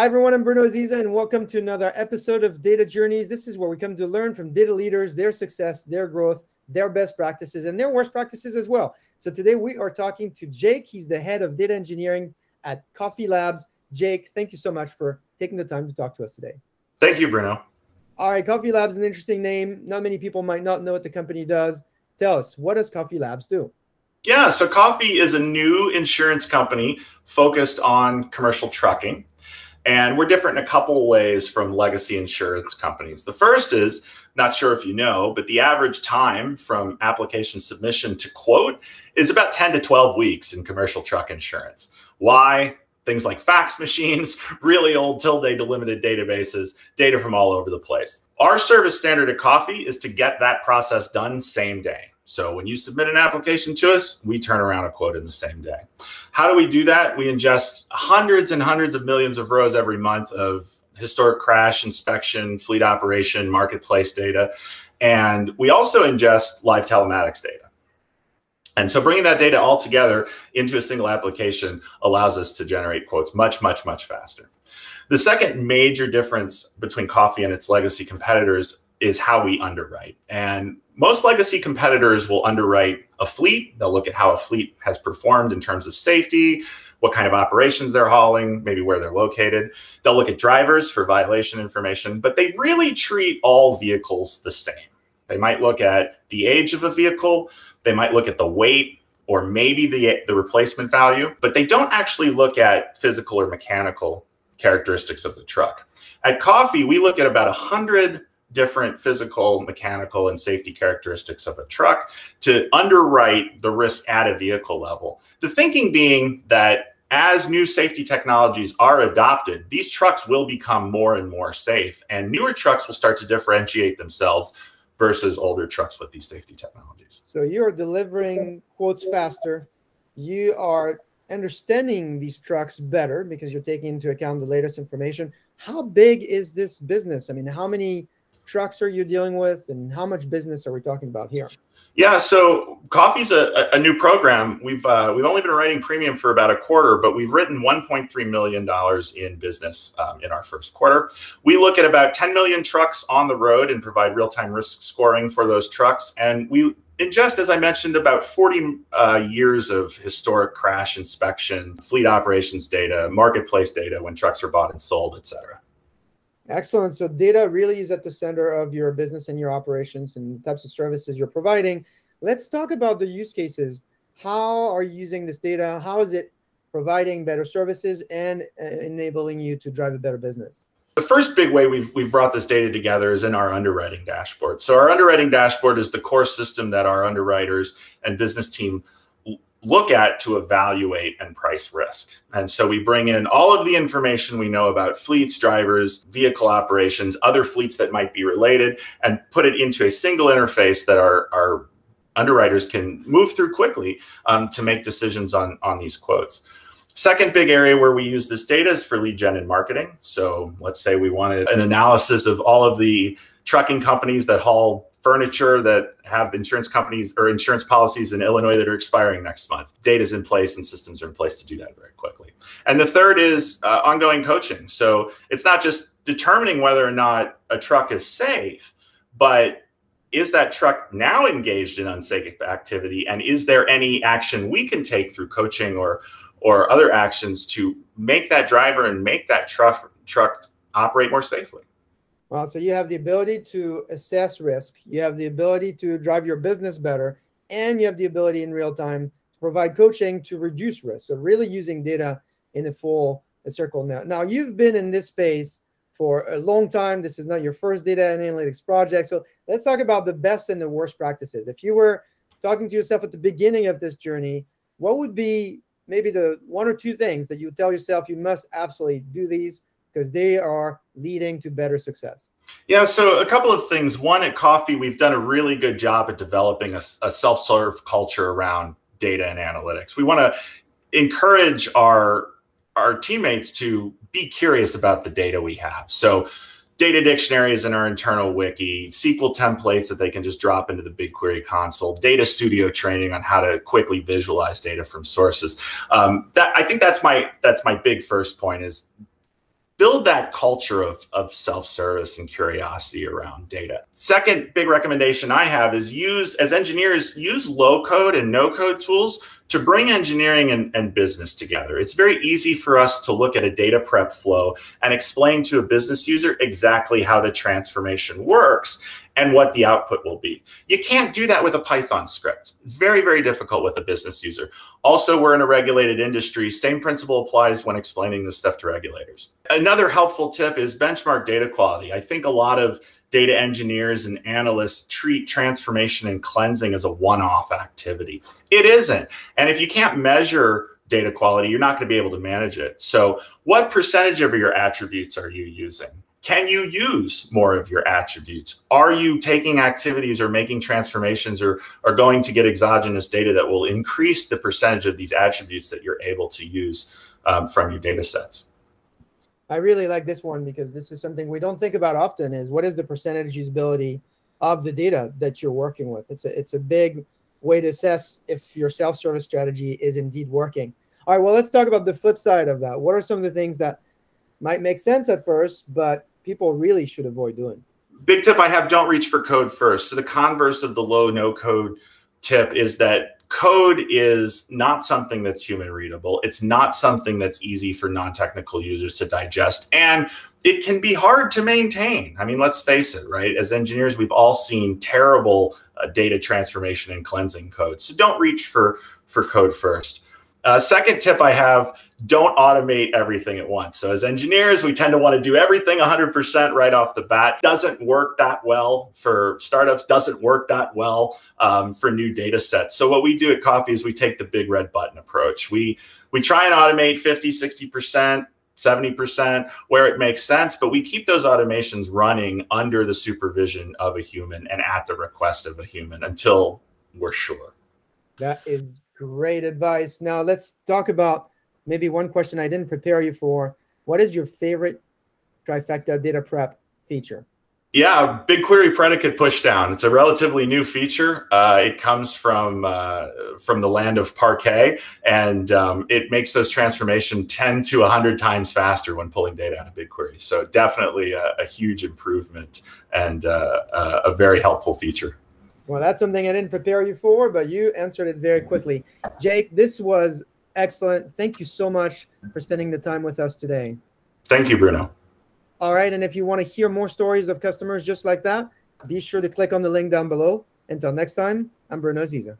Hi everyone, I'm Bruno Aziza and welcome to another episode of Data Journeys. This is where we come to learn from data leaders, their success, their growth, their best practices, and their worst practices as well. So today we are talking to Jake. He's the head of data engineering at Koffie Labs. Jake, thank you so much for taking the time to talk to us today. Thank you, Bruno. All right, Koffie Labs is an interesting name. Not many people might not know what the company does. Tell us, what does Koffie Labs do? Yeah, so Koffie is a new insurance company focused on commercial trucking. And we're different in a couple ways from legacy insurance companies. The first is, not sure if you know, but the average time from application submission to quote is about 10 to 12 weeks in commercial truck insurance. Why? Things like fax machines, really old till-day delimited databases, data from all over the place. Our service standard at Koffie is to get that process done same day. So when you submit an application to us, we turn around a quote in the same day. How do we do that? We ingest hundreds and hundreds of millions of rows every month of historic crash, inspection, fleet operation, marketplace data. And we also ingest live telematics data. And so bringing that data all together into a single application allows us to generate quotes much, much, much faster. The second major difference between Koffie and its legacy competitors is how we underwrite. And most legacy competitors will underwrite a fleet. They'll look at how a fleet has performed in terms of safety, what kind of operations they're hauling, maybe where they're located. They'll look at drivers for violation information, but they really treat all vehicles the same. They might look at the age of a vehicle. They might look at the weight or maybe the replacement value, but they don't actually look at physical or mechanical characteristics of the truck. At Koffie, we look at about 100 different physical, mechanical, and safety characteristics of a truck to underwrite the risk at a vehicle level. The thinking being that as new safety technologies are adopted, these trucks will become more and more safe, and newer trucks will start to differentiate themselves versus older trucks with these safety technologies. So you're delivering quotes faster. You are understanding these trucks better because you're taking into account the latest information. How big is this business? I mean, how many trucks are you dealing with and how much business are we talking about here? Yeah, so Koffie's a new program. We've only been writing premium for about a quarter, but we've written $1.3 million in business in our first quarter. We look at about 10 million trucks on the road and provide real-time risk scoring for those trucks. And we ingest, as I mentioned, about 40 years of historic crash inspection, fleet operations data, marketplace data when trucks are bought and sold, et cetera. Excellent. So data really is at the center of your business and your operations and the types of services you're providing. Let's talk about the use cases. How are you using this data? How is it providing better services and enabling you to drive a better business? The first big way we've brought this data together is in our underwriting dashboard. So our underwriting dashboard is the core system that our underwriters and business team look at to evaluate and price risk. And so we bring in all of the information we know about fleets, drivers, vehicle operations, other fleets that might be related, and put it into a single interface that our underwriters can move through quickly to make decisions on these quotes. Second big area where we use this data is for lead gen and marketing. So let's say we wanted an analysis of all of the trucking companies that haul furniture that have insurance companies or insurance policies in Illinois that are expiring next month. Data's in place and systems are in place to do that very quickly. And the third is ongoing coaching. So it's not just determining whether or not a truck is safe, but is that truck now engaged in unsafe activity? And is there any action we can take through coaching or other actions to make that driver and make that truck operate more safely? Well, so you have the ability to assess risk, you have the ability to drive your business better, and you have the ability in real time to provide coaching to reduce risk. So really using data in a full circle now. Now, you've been in this space for a long time. This is not your first data and analytics project. So let's talk about the best and the worst practices. If you were talking to yourself at the beginning of this journey, what would be maybe the one or two things that you tell yourself you must absolutely do these because they are leading to better success? Yeah, so a couple of things. One, at Koffie, we've done a really good job at developing a self-serve culture around data and analytics. We want to encourage our teammates to be curious about the data we have. So data dictionaries in our internal wiki, SQL templates that they can just drop into the BigQuery console, Data Studio training on how to quickly visualize data from sources. I think that's my big first point is build that culture of self-service and curiosity around data. Second big recommendation I have is use, as engineers, use low-code and no-code tools to bring engineering and business together. It's very easy for us to look at a data prep flow and explain to a business user exactly how the transformation works and what the output will be. You can't do that with a Python script. Very, very difficult with a business user. Also, we're in a regulated industry. Same principle applies when explaining this stuff to regulators. Another helpful tip is benchmark data quality. I think a lot of data engineers and analysts treat transformation and cleansing as a one-off activity. It isn't. And if you can't measure data quality, you're not going to be able to manage it. So what percentage of your attributes are you using? Can you use more of your attributes? Are you taking activities or making transformations or going to get exogenous data that will increase the percentage of these attributes that you're able to use from your data sets? I really like this one because this is something we don't think about often, is what is the percentage usability of the data that you're working with? It's a big way to assess if your self-service strategy is indeed working. All right, well, let's talk about the flip side of that. What are some of the things that might make sense at first, but people really should avoid doing? Big tip I have, don't reach for code first. So the converse of the low no code tip is that code is not something that's human readable. It's not something that's easy for non-technical users to digest. And it can be hard to maintain. I mean, let's face it, right? As engineers, we've all seen terrible data transformation and cleansing code. So don't reach for code first. Second tip I have, don't automate everything at once. So as engineers, we tend to want to do everything 100% right off the bat. Doesn't work that well for startups, doesn't work that well for new data sets. So what we do at Koffie is we take the big red button approach. We try and automate 50, 60%, 70% where it makes sense, but we keep those automations running under the supervision of a human and at the request of a human until we're sure. That is great advice. Now let's talk about maybe one question I didn't prepare you for. What is your favorite Trifacta data prep feature? Yeah, BigQuery predicate pushdown. It's a relatively new feature. It comes from the land of Parquet, and it makes those transformations 10 to 100 times faster when pulling data out of BigQuery. So definitely a huge improvement and a very helpful feature. Well, that's something I didn't prepare you for, but you answered it very quickly. Jake, this was excellent. Thank you so much for spending the time with us today. Thank you, Bruno. All right, and if you want to hear more stories of customers just like that, be sure to click on the link down below. Until next time, I'm Bruno Aziza.